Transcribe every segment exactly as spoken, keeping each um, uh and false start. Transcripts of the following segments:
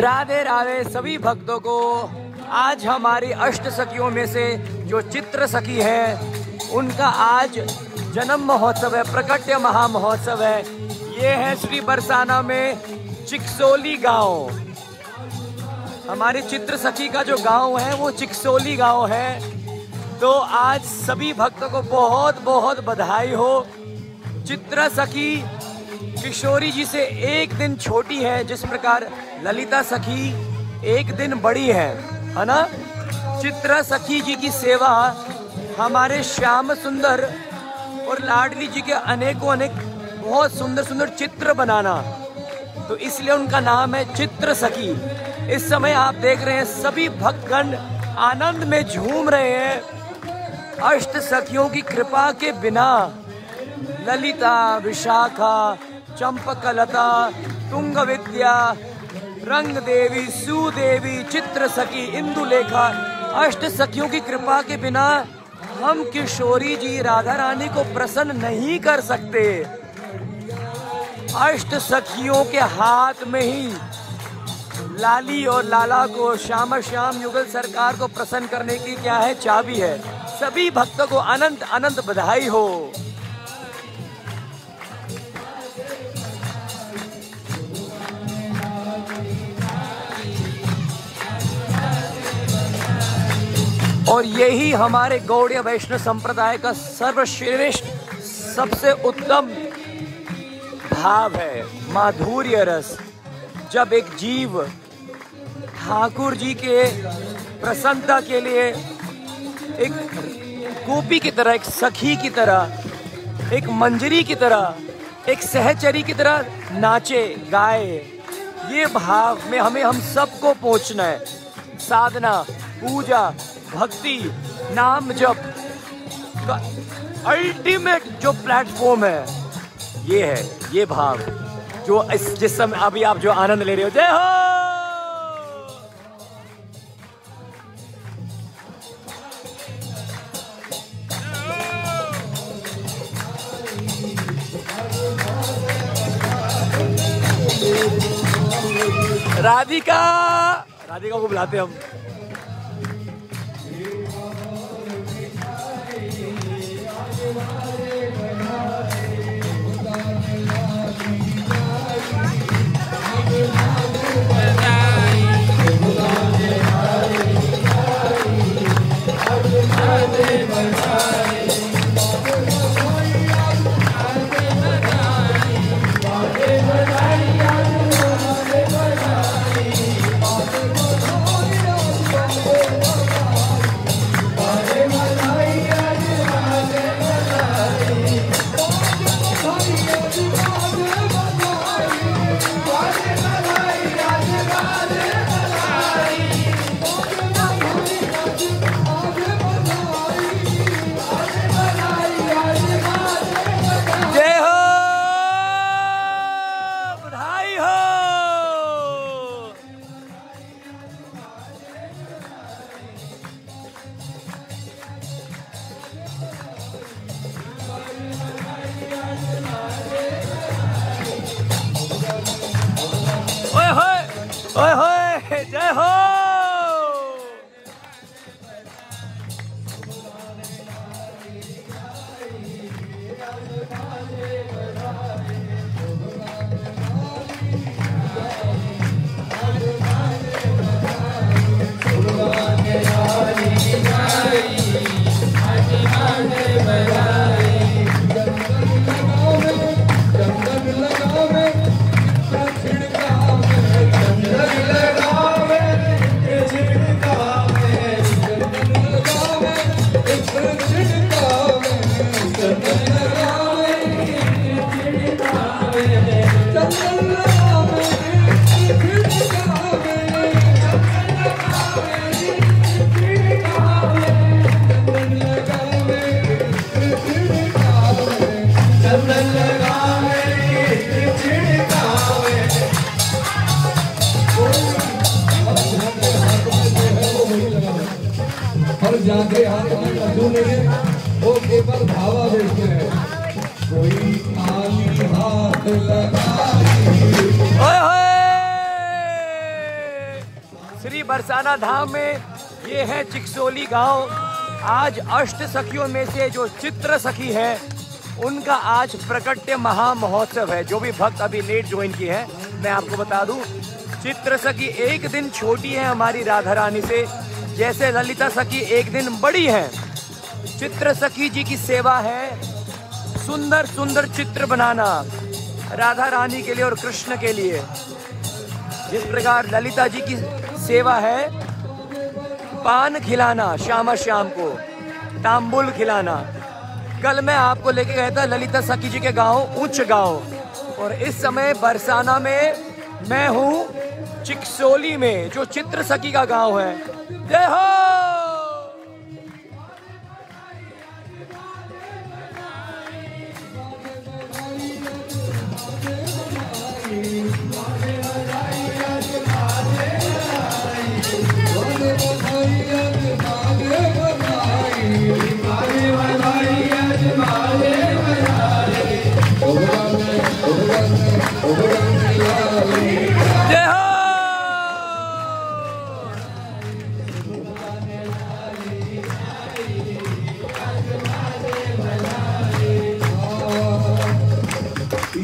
राधे राधे सभी भक्तों को। आज हमारी अष्ट सखियों में से जो चित्र सखी है उनका आज जन्म महोत्सव है, प्रकट महा महोत्सव है। ये है श्री बरसाना में चिकसोली गांव। हमारी चित्र सखी का जो गांव है वो चिकसोली गांव है। तो आज सभी भक्तों को बहुत बहुत बधाई हो। चित्र सखी किशोरी जी से एक दिन छोटी है, जिस प्रकार ललिता सखी एक दिन बड़ी है, है ना। चित्र सखी जी की सेवा हमारे श्याम सुंदर और लाडली जी के अनेकों अनेक बहुत सुंदर सुंदर चित्र बनाना, तो इसलिए उनका नाम है चित्र सखी। इस समय आप देख रहे हैं सभी भक्तगण आनंद में झूम रहे हैं। अष्ट सखियों की कृपा के बिना ललिता, विशाखा, चंपकलता, तुंग रंग देवी, सुदेवी, चित्र सखी, इंदुलेखा, अष्ट सखियों की कृपा के बिना हम किशोरी जी राधा रानी को प्रसन्न नहीं कर सकते। अष्ट सखियों के हाथ में ही लाली और लाला को, श्याम श्याम युगल सरकार को प्रसन्न करने की क्या है, चाबी है। सभी भक्तों को अनंत अनंत बधाई हो। और यही हमारे गौड़िया वैष्णव संप्रदाय का सर्वश्रेष्ठ, सबसे उत्तम भाव है माधुर्यरस। जब एक जीव ठाकुर जी के प्रसन्नता के लिए एक गोपी की तरह, एक सखी की तरह, एक मंजरी की तरह, एक सहचरी की तरह नाचे गाए, ये भाव में हमें हम सबको पहुंचना है। साधना, पूजा, भक्ति, नाम जप का अल्टीमेट जो प्लेटफॉर्म है ये है, ये भाव जो इस जिस समय अभी आप जो आनंद ले रहे हो। जय हो। राधिका, राधिका को बुलाते हम। बरसाना धाम में। ये है चिकसोली गांव। आज अष्ट सखियों में से जो चित्र सखी है उनका आज प्रकट महोत्सव है। जो भी भक्त अभी लेट ज्वाइन किए हैं, मैं आपको बता दूं, चित्र सखी एक दिन छोटी है हमारी राधा रानी से, जैसे ललिता सखी एक दिन बड़ी है। चित्र सखी जी की सेवा है सुंदर सुंदर चित्र बनाना राधा रानी के लिए और कृष्ण के लिए। जिस प्रकार ललिता जी की सेवा है पान खिलाना, शाम शाम को तांबुल खिलाना। कल मैं आपको लेके गया था ललिता सखी जी के गांव उच्च गांव, और इस समय बरसाना में मैं हूँ, चिकसोली में जो चित्र सखी का गांव है। जय हो।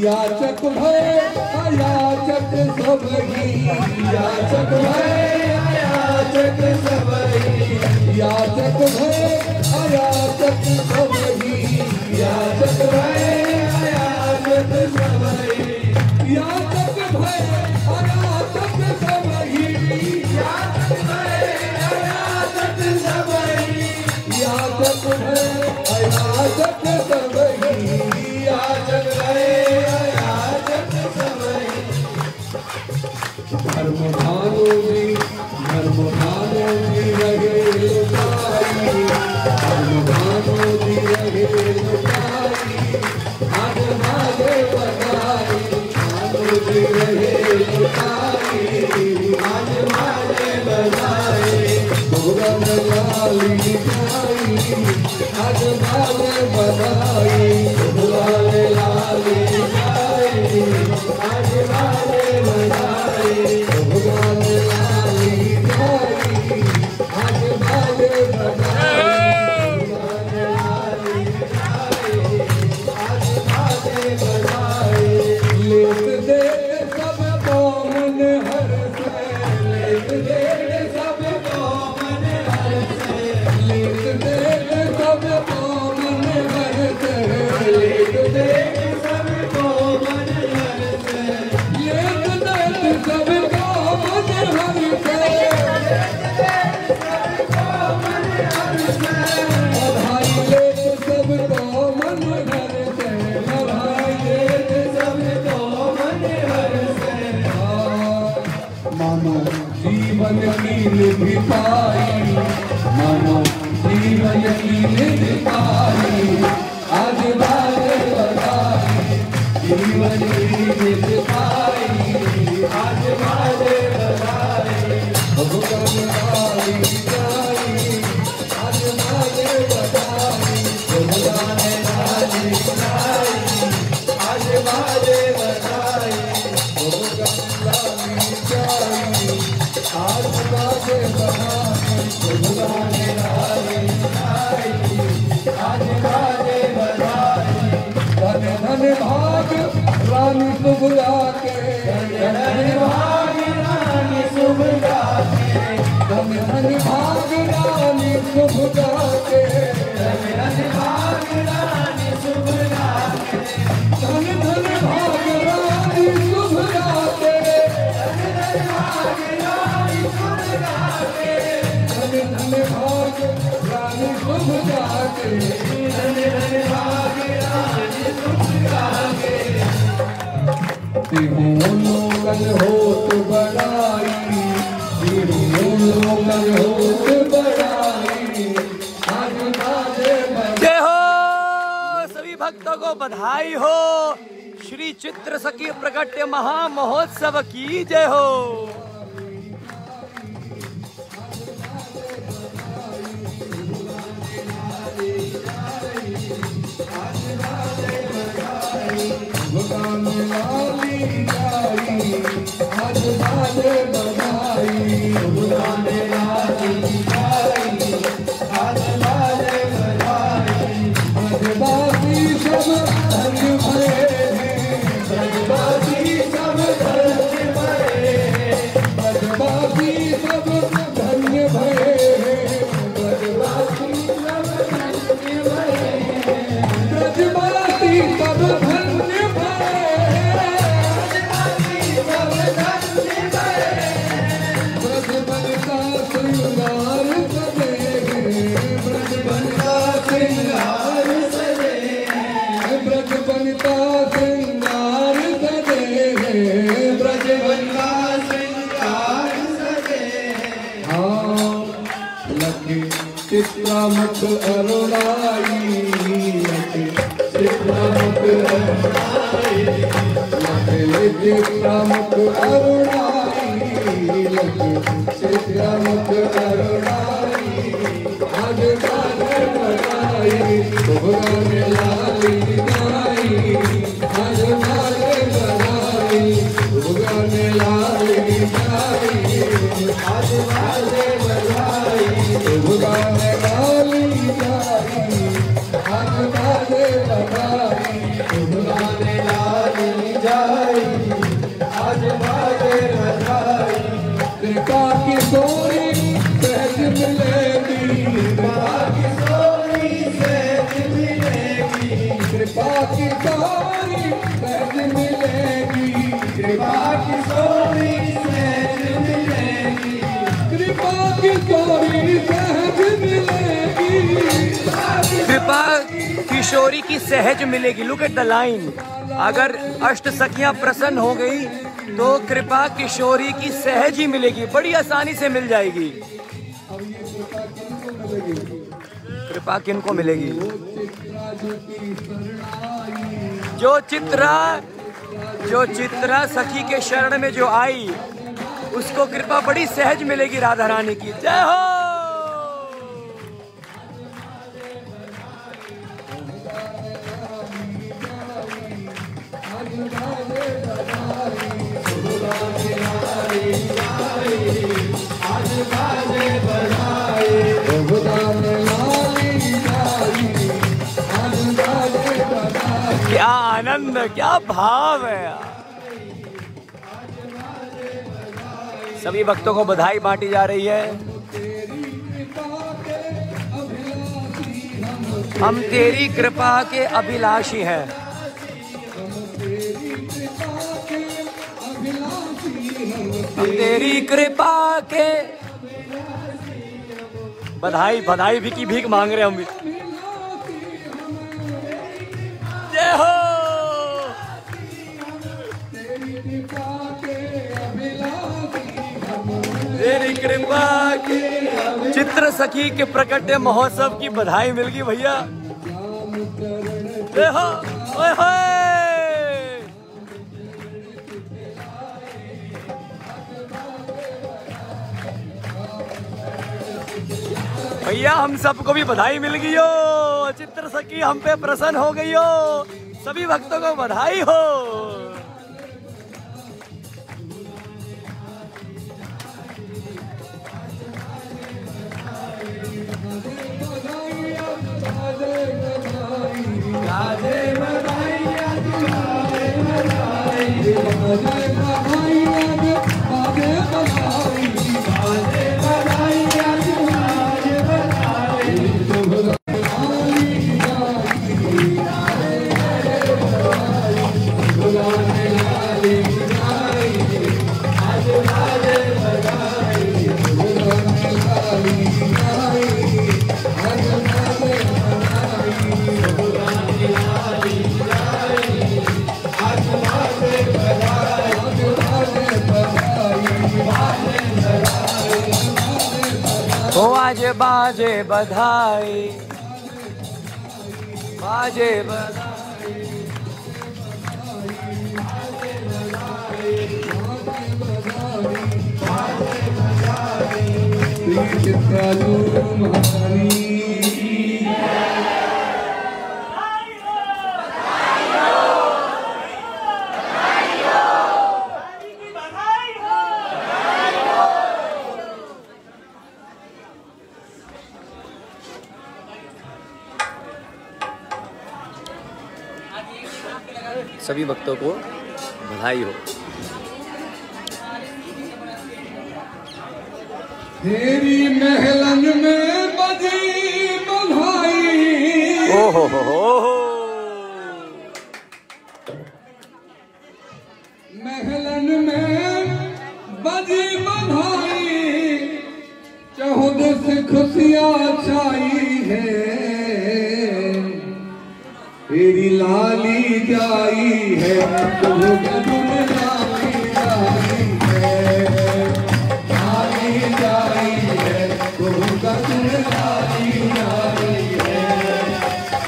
याचक भय याचक सबरी याचक भय याचक सबरी याचक भय याचक सबरी याचक भय याचक सबरी याचक भय याचक सबरी याचक भय याचक सबरी याचक भय याचक सबरी याचक भय धर्म भानु जी धर्म भानु जी रहे लुटाई धर्म भानु जी रहे लुटाई आज मागे बताई भानु जी रहे लुटाई आज मागे बताई भगवान काली जाई आज मागे बताई भगवान लाली जाई आज मागे बताई बधाई हो श्री चित्र सखी प्रकट महा महोत्सव की जय हो। आज चित्रामुख अरुणाई चित्रामुख अरुणाई चित्रामुख अरुणाई चित्रामुख अरुणाई आज सागर बनाई शुभगा में लाली गाई आज सागर बनाई शुभगा में लाली गाई आज सागर शुभगा में लाली गाई आज बाजे बनाई शुभगा में लाली जाई आज बाजे बनाई कृपा की सोरी सहज मिलेगी कृपा की सोरी सहज मिलेगी कृपा की सोरी सहज मिलेगी कृपा की सोरी सहज मिलेगी कृपा की सोरी सहज मिलेगी कृपा किशोरी की सहज मिलेगी। Look at the line. अगर अष्ट सखियां प्रसन्न हो गई तो कृपा किशोरी की सहज ही मिलेगी, बड़ी आसानी से मिल जाएगी। कृपा किनको मिलेगी? जो चित्रा जो चित्रा सखी के शरण में जो आई उसको कृपा बड़ी सहज मिलेगी राधा रानी की। जय हो। क्या आनंद, क्या भाव है यार। सभी भक्तों को बधाई बांटी जा रही है। हम तेरी कृपा के अभिलाषी हैं। हम तेरी कृपा के बधाई बधाई भी की भीख मांग रहे हम भी। जय हो। तेरी कृपा की चित्र सखी के प्रकट महोत्सव की बधाई मिल गई भैया। देखो ओए होए भैया, हम सबको भी बधाई मिल गई हो। चित्र सखी हम पे प्रसन्न हो गई हो। सभी भक्तों को बधाई हो। बाजे बाजे बधाई बाजे बधाई बाजे बधाई सभी भक्तों को बधाई हो। तेरी महलन में बजी बधाई। ओ हो हो हो। महलन में बजी बधाई, चहुद से खुशियाँ छाई है, तेरी लाली जाई है, चहुद दुनिया जाई है, लाली जाई है, चहुद दुनिया जाई है,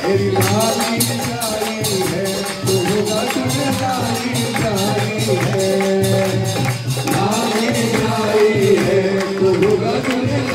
तेरी लाली जाई है, चहुद दुनिया जाई है, लाली जाई है, चहुद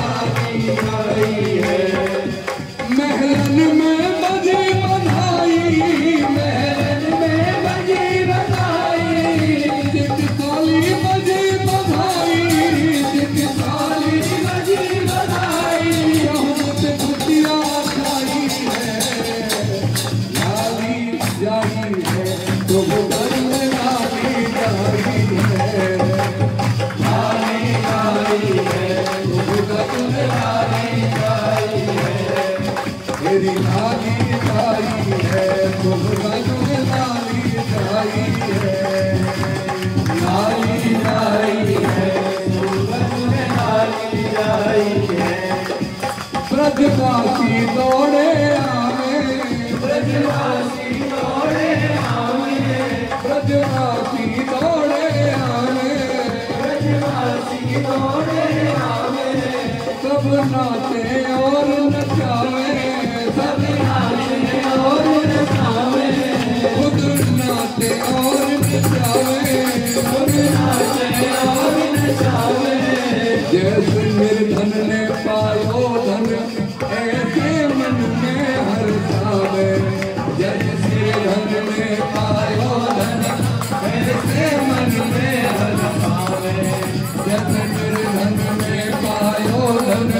ब्रजवासी दौड़े आवे, ब्रजवासी दौड़े आवे, ब्रजवासी दौड़े आवे, ब्रजवासी दौड़े आवे, सब नाचे और नचावे, सब नाचे और नचावे, खुद नाचे और नचावे, खुद नाचे और नचावे, जैसे निर्धन ने पायो धन, ऐसे मन में हर्ष आवे, जैसे धन ने पायो धन, ऐसे मन में हर्ष आवे, जैसे निर्धन ने पायो धन,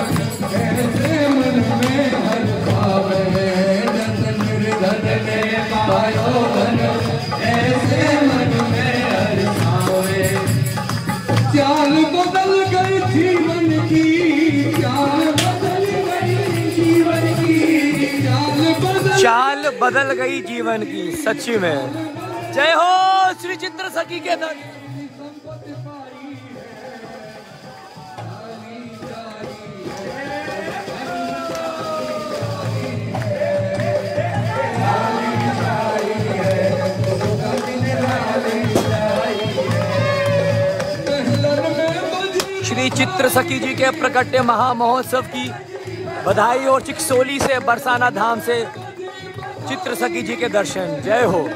ऐसे मन में हर्ष आवे, जैसे निर्धन ने पायो धन, ऐसे मन में हर्ष आवे। चाल बदल गई जीवन की, चाल बदल गई जीवन की, चाल बदल चाल बदल गई जीवन की, सच्ची में। जय हो श्री चित्र सखी के दर। चित्र सखी जी के प्रकट महामहोत्सव की बधाई और चिकसोली से बरसाना धाम से चित्र सखी जी के दर्शन। जय हो।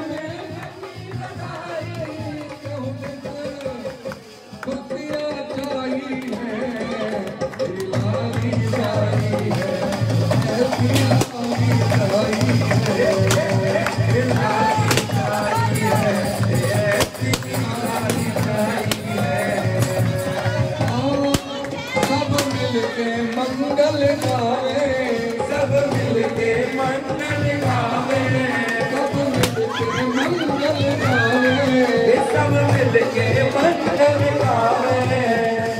मंगल गावे, सब मिलके मंगल गावे, सब मिलके मंगल गावे, सब मिलके मंगल गावे,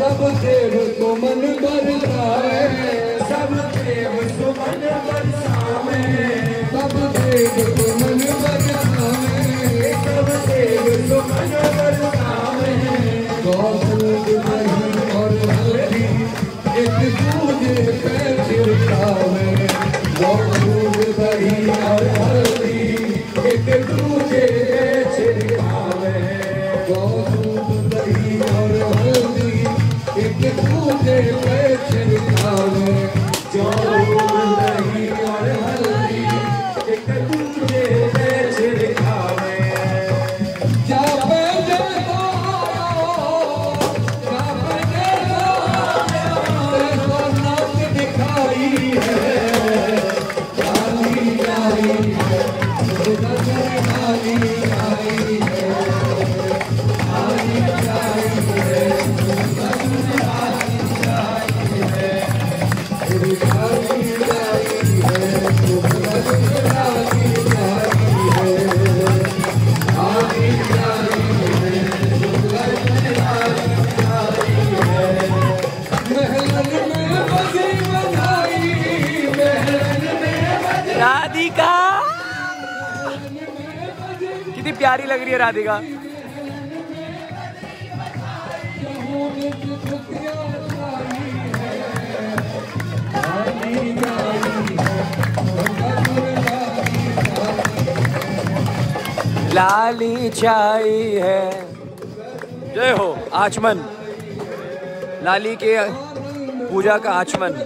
सब देव सुमन बरसावे, सब देव सुमन बरसावे, सब देव सुमन बरसावे, सब देव सुमन बरसावे, गौर एक दूजे पे छिड़कावे, गौरूद दही और हल्दी एक दूजे पे छिड़कावे, गौरूद दही और हल्दी एक दूजे पे छिड़कावे, गौरूद दही और हल्दी एक दूजे पे छिड़कावे। प्यारी लग रही है राधिका। लाली छाई है, जय हो आचमन, लाली के पूजा का आचमन।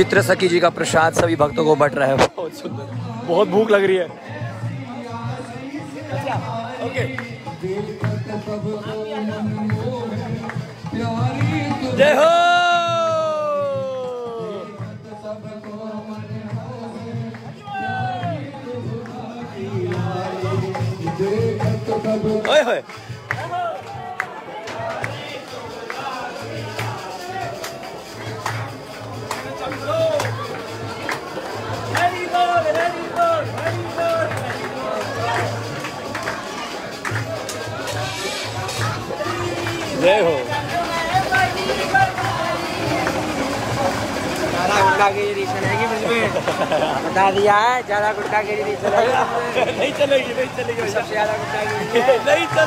चित्र सखी जी का प्रसाद सभी भक्तों को बट रहा है। बहुत सुंदर, बहुत भूख लग रही है। ओके, जय हो। ओए होए, जय हो। ज्यादा गुटका की रिएक्शन आएगी बिल्कुल, बता दिया है। ज्यादा गुटका की रिएक्शन आएगी, नहीं चलेगी, नहीं चलेगी, सबसे ज्यादा गुटका की नहीं चलेगी। भैया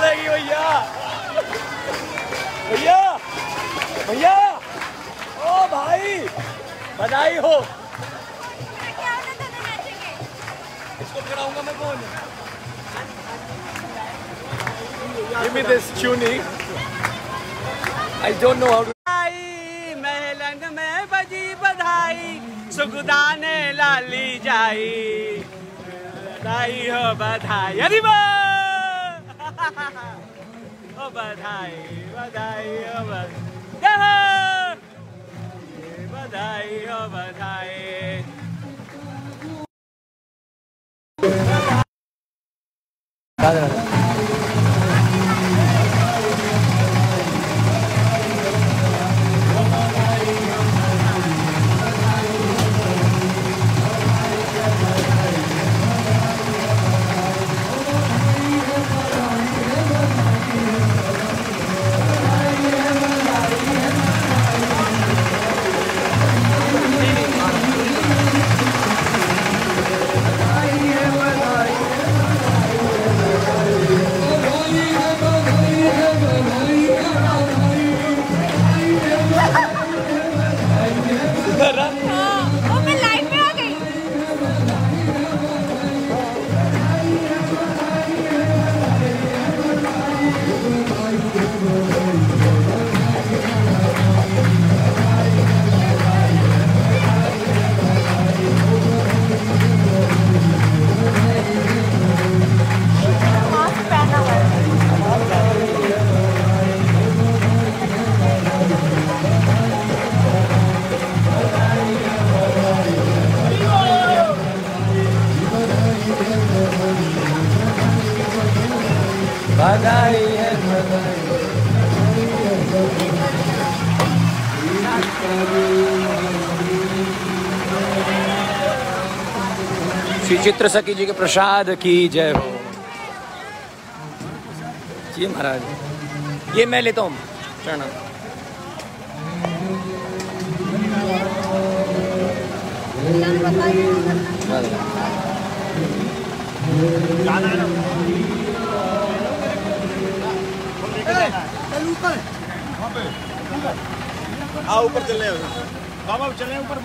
भैया भैया, ओ भाई, बधाई हो। इसको कराऊंगा मैं, कौन Give me this tuning. I don't know how to. आई महलन में बजी बधाई, सुगदाने लाली जाई, बधाई हो बधाई, अरे हो बधाई, बधाई हो बधाई, बधाई हो बधाई। Oh, बधाई है बधाई श्री चित्र सखी जी के प्रसाद की जय हो जी महाराज। ये मैं लेता हूँ प्रणाम। ऊपर चले बाबा चले ऊपर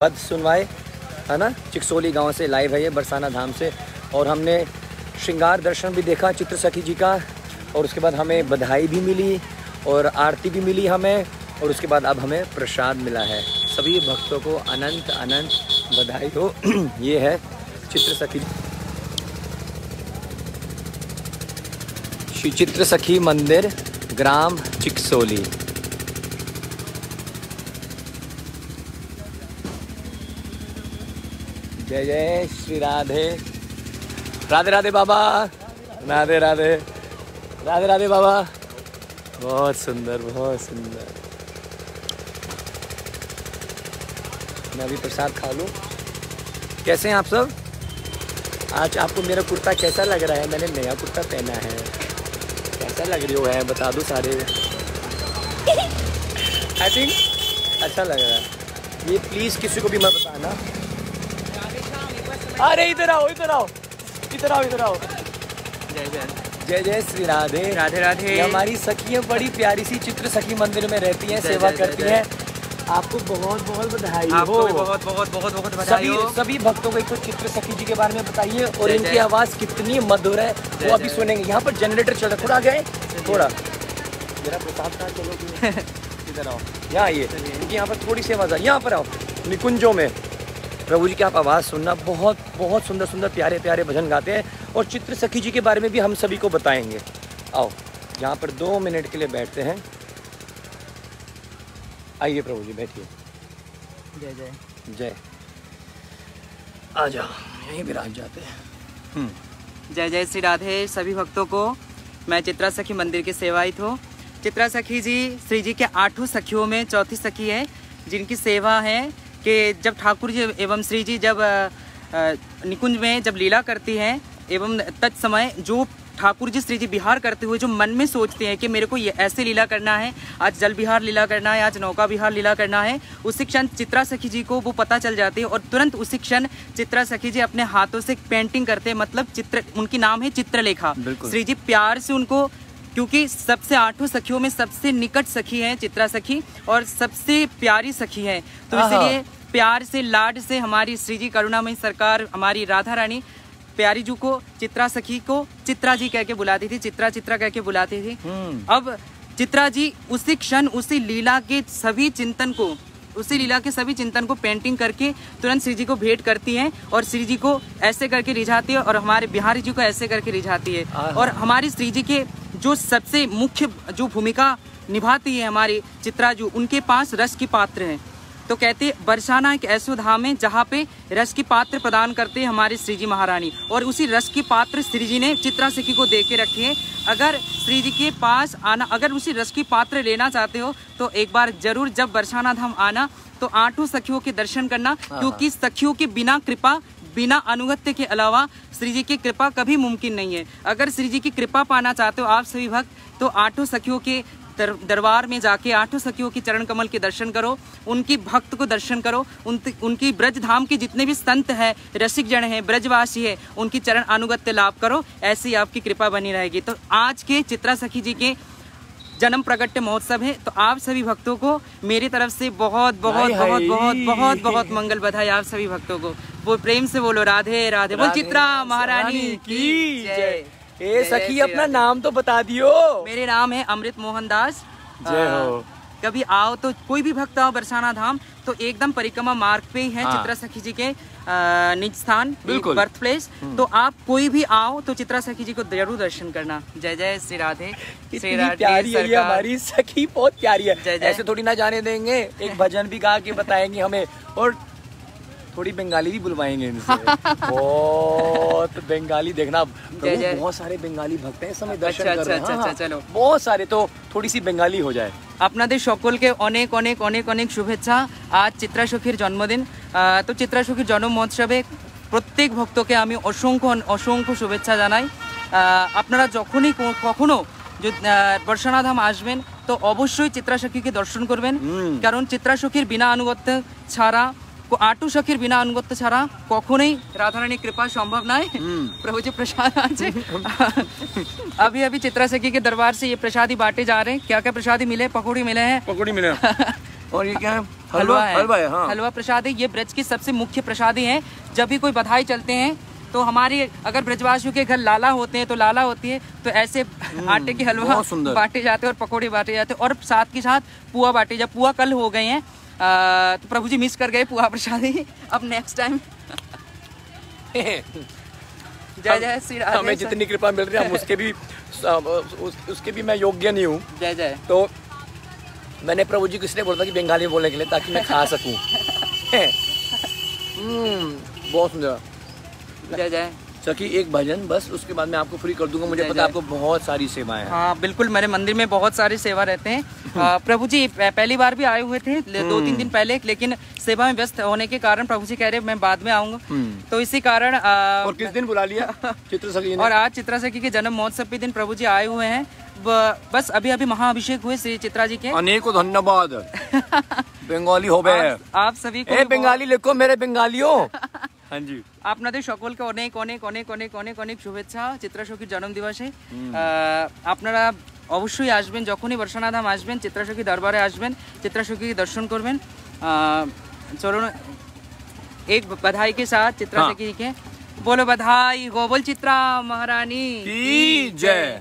पद सुनवाए है ना। चिकसोली गांव से लाइव है ये बरसाना धाम से, और हमने श्रृंगार दर्शन भी देखा चित्र सखी जी का, और उसके बाद हमें बधाई भी मिली और आरती भी मिली हमें, और उसके बाद अब हमें प्रसाद मिला है। सभी भक्तों को अनंत अनंत बधाई हो। ये है चित्र सखी श्री चित्र सखी मंदिर ग्राम चिकसोली। जय जय श्री राधे। राधे राधे बाबा, राधे राधे, राधे राधे बाबा। बहुत सुंदर बहुत सुंदर। मैं अभी प्रसाद खा लूँ। कैसे हैं आप सब? आज आपको मेरा कुर्ता कैसा लग रहा है? मैंने नया कुर्ता पहना है। कैसा लग रही हो है बता दो सारे। आई थिंक अच्छा लग रहा है। ये प्लीज़ किसी को भी मत बताना। अरे इधर आओ इधर आओ इधर आओ इधर आओ। जय जय जय जय श्री राधे राधे राधे। हमारी सखियाँ बड़ी प्यारी सी चित्र सखी मंदिर में रहती हैं, सेवा करती हैं। आपको बहुत बहुत बधाई हो। बहुत बहुत बहुत बहुत बधाई हो। सभी भक्तों को एक तो चित्र सखी जी के बारे में बताइए, और इनकी आवाज़ कितनी मधुर है वो अभी सुनेंगे। यहाँ पर जनरेटर चल रहा है, थोड़ा गए थोड़ा मेरा प्रसाद कहाँ चलो इधर आओ। यहाँ आइए, इनकी यहाँ पर थोड़ी सी आवाज़ आई। यहाँ पर आओ निकुंजों में प्रभु जी की आप आवाज़ सुनना। बहुत बहुत सुंदर सुंदर प्यारे प्यारे भजन गाते हैं, और चित्र सखी जी के बारे में भी हम सभी को बताएंगे। आओ यहाँ पर दो मिनट के लिए बैठते हैं। आइए प्रभु जी बैठिए। जय जय जय। आ जाओ यहीं विराज जाते हैं। जय जय श्री राधे। सभी भक्तों को मैं चित्रा सखी मंदिर के सेवायित हूँ। चित्रा सखी जी श्री जी के आठों सखियों में चौथी सखी है, जिनकी सेवा है कि जब ठाकुर जी एवं श्री जी जब निकुंज में जब लीला करती हैं एवं तत्समय जो ठाकुर जी श्री जी विहार करते हुए जो मन में सोचते हैं कि मेरे को ये ऐसे लीला करना है, आज जल विहार लीला करना है, आज नौका विहार लीला करना है, उसी क्षण चित्रा सखी जी को वो पता चल जाती है, और तुरंत उसी क्षण चित्रा सखी जी अपने हाथों से पेंटिंग करते हैं। मतलब चित्र, उनकी नाम है चित्रलेखा। श्री जी प्यार से उनको, क्योंकि सबसे आठों सखियों में सबसे निकट सखी है चित्रा सखी और सबसे प्यारी सखी है, तो इसलिए प्यार से लाड से हमारी श्री जी करुणामयी सरकार हमारी राधा रानी प्यारी जू को चित्रा सखी को चित्रा जी कह के बुलाती थी, चित्रा चित्रा कह के बुलाती थी। अब चित्रा जी उसी क्षण उसी लीला के सभी चिंतन को उसी लीला के सभी चिंतन को पेंटिंग करके तुरंत श्री जी को भेंट करती हैं, और श्री जी को ऐसे करके रिझाती है, और हमारे बिहारी जी को ऐसे करके रिझाती है। और हमारी श्री जी के जो सबसे मुख्य जो भूमिका निभाती है हमारी चित्रा जी, उनके पास रस की पात्र हैं। तो कहते हैं बरसाना एक ऐसा धाम है जहाँ पे रस की पात्र प्रदान करते हैं हमारे श्री जी महारानी, और उसी रस की पात्र श्री जी ने चित्रा सखी को दे के रखी है। अगर श्री जी के पास आना, अगर उसी रस की पात्र लेना चाहते हो तो एक बार जरूर जब बरसाना धाम आना तो आठों सखियों के दर्शन करना, क्योंकि सखियों के बिना कृपा बिना अनुगत्य के अलावा श्री जी की कृपा कभी मुमकिन नहीं है। अगर श्री जी की कृपा पाना चाहते हो आप सभी भक्त तो आठों सखियों के दरबार में जाके आठों सखियों के चरण कमल के दर्शन करो, उनकी भक्त को दर्शन करो, उन, उनकी ब्रज धाम के जितने भी संत हैं, रसिक जन हैं, ब्रजवासी हैं, उनकी चरण अनुगत्य लाभ करो, ऐसी आपकी कृपा बनी रहेगी। तो आज के चित्रा सखी जी के जन्म प्रकट महोत्सव है, तो आप सभी भक्तों को मेरी तरफ से बहुत बहुत बहुत बहुत बहुत बहुत मंगल बधाई। आप सभी भक्तों को वो प्रेम से बोलो राधे राधे, बोल चित्रा महारानी की जय। ए सखी अपना नाम तो बता दियो। मेरे नाम है अमृत मोहनदास। जय हो। कभी आओ तो कोई भी भक्त आओ बरसाना धाम तो एकदम परिक्रमा मार्ग पे ही है चित्रा सखी जी के निज स्थान बर्थ प्लेस, तो आप कोई भी आओ तो चित्रा सखी जी को जरूर दर्शन करना। जय जय श्री राधे। श्री राधे हमारी सखी बहुत प्यारी है। ऐसे थोड़ी ना जाने देंगे, एक भजन भी गा के बताएंगे हमें, और थोड़ी बंगाली भी बुलवाएंगे इनसे। बहुत बंगाली देखना, बहुत सारे बंगाली भक्त हैं समय दर्शन कर रहे हैं। चलो बहुत सारे, तो थोड़ी सी बंगाली हो जाए। আপনাদের সকলকে অনেক অনেক অনেক অনেক শুভেচ্ছা। আজ চিত্রা সখীর জন্মদিন, তো চিত্রা সখীর জন্ম মহোৎসবে প্রত্যেক ভক্তকে আমি অসংখ্য অসংখ্য শুভেচ্ছা জানাই। আপনারা যখনই কখনো বরসানা ধাম আসবেন তো অবশ্যই চিত্রা সখীকে দর্শন করবেন, কারণ চিত্রা সখীর বিনা অনুগত্য ছাড়া आटू शखीर बिना अनुगत्य छाड़ा कखनोई राधारानी कृपा संभव ना है। प्रभु जी प्रसाद आज अभी अभी चित्रा सखी के दरबार से ये प्रसादी बांटे जा रहे हैं। क्या क्या प्रसादी मिले? पकौड़ी मिले हैं, पकौड़ी मिले हैं। और ये क्या है? हलवा है, हलवा है, हाँ। हलवा प्रसादी ये ब्रज की सबसे मुख्य प्रसादी है। जब भी कोई बधाई चलते हैं तो हमारी अगर ब्रजवासियों के घर लाला होते हैं तो लाला होती है, तो ऐसे आटे के हलवा बांटे जाते और पकौड़े बांटे जाते और साथ के साथ पुआ बांटे जाते। पुआ कल हो गए हैं, आ, तो प्रभु जी मिस कर गए पुआ प्रसादी। अब नेक्स्ट टाइम जय जय श्री राधे। हमें जितनी कृपा मिल रही है उसके भी उस, उसके भी मैं योग्य नहीं हूँ। जय जय। तो मैंने प्रभु जी को इसलिए बोला कि बंगाली में बोलने के लिए ताकि मैं खा सकूँ। बहुत सुंदर। जय जय सखी। एक भजन बस, उसके बाद मैं आपको फ्री कर दूंगा। मुझे पता आपको बहुत सारी सेवाएं हैं। हाँ बिल्कुल, मेरे मंदिर में बहुत सारी सेवा रहते हैं। प्रभु जी पहली बार भी आए हुए थे दो तीन दिन पहले, लेकिन सेवा में व्यस्त होने के कारण प्रभु जी कह रहे मैं बाद में आऊंगा, तो इसी कारण आ, और किस दिन बुला लिया चित्र सखी ने। और आज चित्रा सखी के जन्म महोत्सव के दिन प्रभु जी आए हुए हैं। बस अभी अभी महाअभिषेक हुए श्री चित्रा जी के। अनेकों धन्यवाद। बंगाली हो गए आप सभी को, बंगाली लिखो मेरे बंगालियों। हाँ जी, আপনাদের সকলকে অনেক অনেক অনেক অনেক অনেক অনেক শুভেচ্ছা চিত্রা সখীর জন্মদিবসে। আপনারা অবশ্যই আসবেন, যখনই বরসানা ধাম আসবেন চিত্রা সখী দরবারে আসবেন, চিত্রা সখী দর্শন করবেন। চলুন এক बधाई के साथ चित्रा सखी के बोलो बधाई गो, बोल चित्रा महारानी की जय।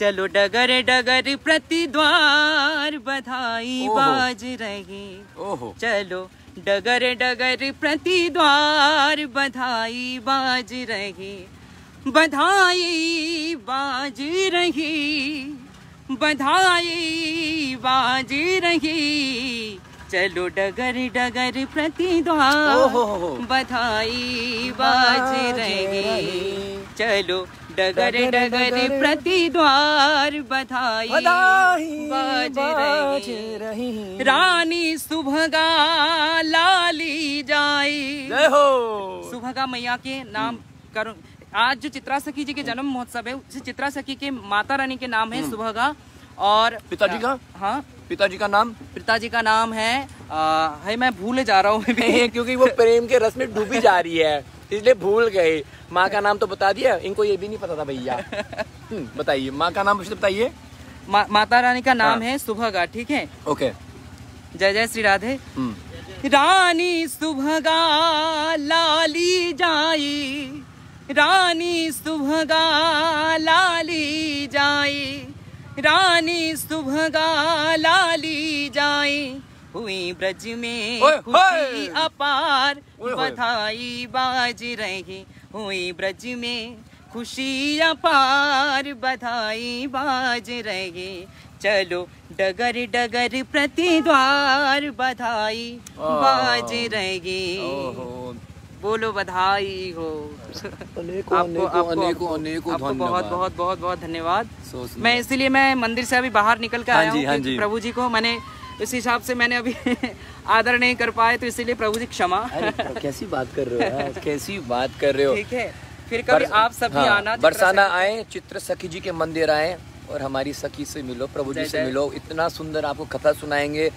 चलो डगर डगर प्रति द्वार बधाई बाज रही, चलो डगर डगर प्रति द्वार बधाई बाज रही, बधाई बाज रही, बधाई बाज रही, चलो डगर डगर प्रति द्वार बधाई बाज रही, चलो डगर डगर प्रति द्वार बधाई बाज रही, रानी शुभगा लाली जाए। जय हो। शुभगा मैया के नाम करो। आज जो चित्रा सखी जी के जन्म महोत्सव है उसे चित्रा सखी के माता रानी के नाम है शुभगा, और पिताजी का, हाँ पिताजी का नाम, पिताजी का नाम है आ, है मैं भूले जा रहा हूँ क्योंकि वो प्रेम के रस में डूबी जा रही है इसलिए भूल गए। माँ का नाम तो बता दिया, इनको ये भी नहीं पता था भैया। बताइए माँ का नाम, बताइए। मा, माता रानी का नाम हाँ। है सुभगा, ठीक है ओके। जय जय श्री राधे। रानी सुभगा लाली जाई, रानी सुभगा लाली जाई, रानी सुभगा लाली जाई, हुई ब्रज में खुशी अपार बधाई बाज रही, हुई ब्रज में खुशी अपार बधाई बाज रही, चलो डगर डगर प्रति द्वार बधाई बाज रही, बोलो बधाई हो। अनेकों अनेकों अनेकों आपको बहुत बहुत बहुत बहुत धन्यवाद। मैं इसीलिए मैं मंदिर से अभी बाहर निकल कर आया हूँ, प्रभु जी को मैंने इस हिसाब से मैंने अभी आदर नहीं कर पाए, तो इसीलिए प्रभु जी क्षमा। कैसी बात कर रहे हो यार, कैसी बात कर रहे हो। ठीक है, फिर कभी आप सभी हाँ, आना बरसाना आए, चित्र सखी जी के मंदिर आए और हमारी सखी से मिलो, प्रभु जी से मिलो। इतना सुंदर आपको कथा सुनाएंगे,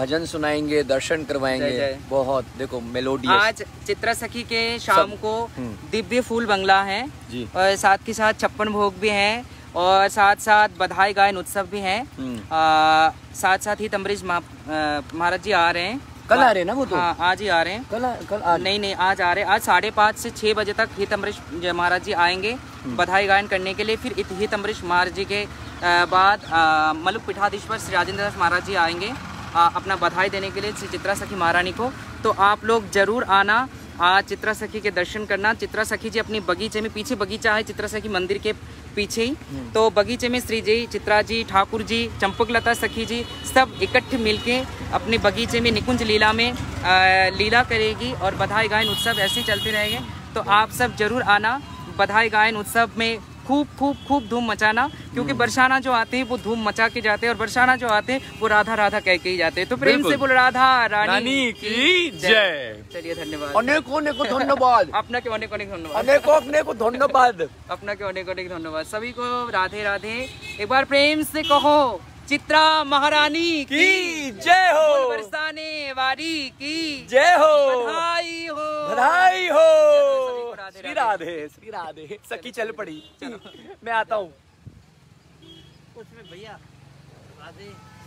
भजन सुनाएंगे, दर्शन करवाएंगे। बहुत देखो मेलोडी। आज चित्रा सखी के शाम को दिव्य फूल बंगला है और साथ के साथ छप्पन भोग भी है और साथ साथ बधाई गायन उत्सव भी है। आ, साथ साथ हित अम्बरीश महाराज जी आ रहे हैं। कल आ रहे हैं ना वो तो? हाँ आज ही आ रहे हैं। कल आ, कल आ नहीं नहीं आज आ रहे हैं। आज साढ़े पाँच से छः बजे तक हित अम्बरीश महाराज जी आएंगे बधाई गायन करने के लिए। फिर हित अम्बरीश महाराज जी के बाद मलुक पीठाधीश्वर श्री राजेंद्रदास महाराज जी आएंगे आ, अपना बधाई देने के लिए श्री चित्रा सखी महारानी को। तो आप लोग जरूर आना, आज चित्रा सखी के दर्शन करना। चित्रा सखी जी अपने बगीचे में, पीछे बगीचा है चित्रा सखी मंदिर के, पीछे ही, तो बगीचे में श्री जी, चित्रा जी, ठाकुर जी, चंपकलता सखी जी सब इकट्ठे मिलके अपने बगीचे में निकुंज लीला में आ, लीला करेगी और बधाई गायन उत्सव ऐसे चलते रहेंगे। तो आप सब जरूर आना, बधाई गायन उत्सव में खूब खूब खूब धूम मचाना, क्योंकि बरसाना जो आते हैं वो धूम मचा के जाते हैं और बरसाना जो आते हैं वो राधा राधा कह के ही जाते हैं। तो प्रेम से बोल राधा रानी की जय। चलिए धन्यवाद, अनेकों अनेकों धन्यवाद, अपना के अनेकों अनेक धन्यवाद, अनेकों अनेकों धन्यवाद, अपना के अनेकों अनेक धन्यवाद। सभी को राधे राधे। एक बार प्रेम से कहो चित्रा महारानी की जय हो, बरसाने वाली की जय हो, बधाई हो, बधाई हो। श्री राधे, श्री राधे। सखी चल पड़ी, मैं आता हूँ उसमें भैया।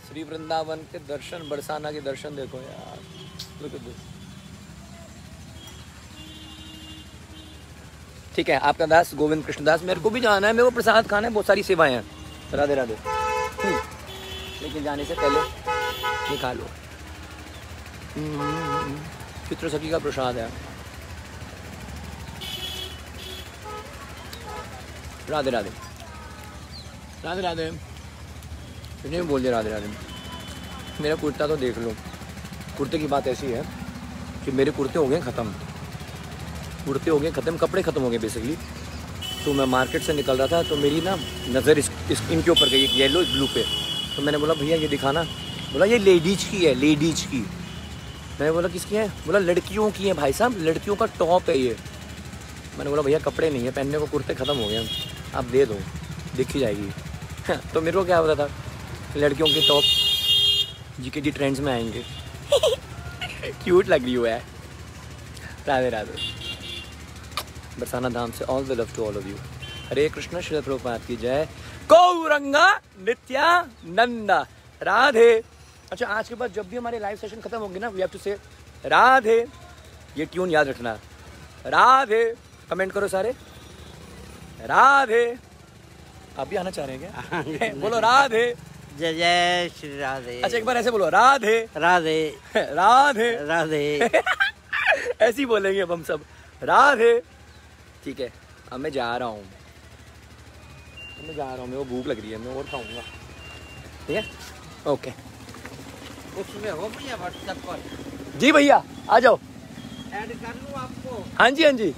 श्री वृंदावन के दर्शन, बरसाना के दर्शन देखो यार, ठीक है। आपका दास गोविंद कृष्ण दास, मेरे को भी जाना है, मेरे को प्रसाद खाना है, बहुत सारी सेवाएं हैं। राधे राधे। लेकिन जाने से पहले निकालो चित्र सखी का प्रसाद है। राधे राधे, राधे राधे। तुझे भी बोल दिया राधे राधे। मेरा कुर्ता तो देख लो, कुर्ते की बात ऐसी है कि मेरे कुर्ते हो गए ख़त्म, कुर्ते हो गए ख़त्म, कपड़े ख़त्म हो गए बेसिकली। तो मैं मार्केट से निकल रहा था तो मेरी ना नज़र इस, इस इनके ऊपर गई, येलो ब्लू पे। तो मैंने बोला भैया ये दिखाना, बोला ये लेडीज़ की है, लेडीज़ की। मैंने बोला किसकी है, बोला लड़कियों की है भाई साहब, लड़कियों का टॉप है ये। मैंने बोला भैया कपड़े नहीं है पहनने को, कुर्ते ख़त्म हो गए, आप दे दो, देखी जाएगी। हाँ, तो मेरे को क्या पता था लड़कियों के टॉप जी के जी ट्रेंड्स में आएंगे। क्यूट लग रही हो यार। राधे राधे। बरसाना धाम से all the love to all of you. Hare Krishna, Shri Prabhupada की जय। गौरंगा नित्यानंदा, राधे। अच्छा, आज के बाद जब भी हमारे लाइव सेशन खत्म होंगे ना, वी हैव टू से राधे, ये ट्यून याद रखना, राधे। कमेंट करो सारे, राधे। आप भी आना चाह रहे हैं क्या? बोलो राधे, जय जय श्री राधे। अच्छा एक बार ऐसे बोलो, राधे राधे राधे राधे। ऐसे ही बोलेंगे अब हम सब, राधे। ठीक है, अब मैं जा रहा हूँ, मैं जा रहा हूँ, मेरे को भूख लग रही है, मैं और खाऊंगा। ठीक है, ओके। उसमें हो भैया व्हाट्सएप पर जी भैया, आ जाओ, ऐड कर लूँ आपको। हाँ जी, हाँ जी।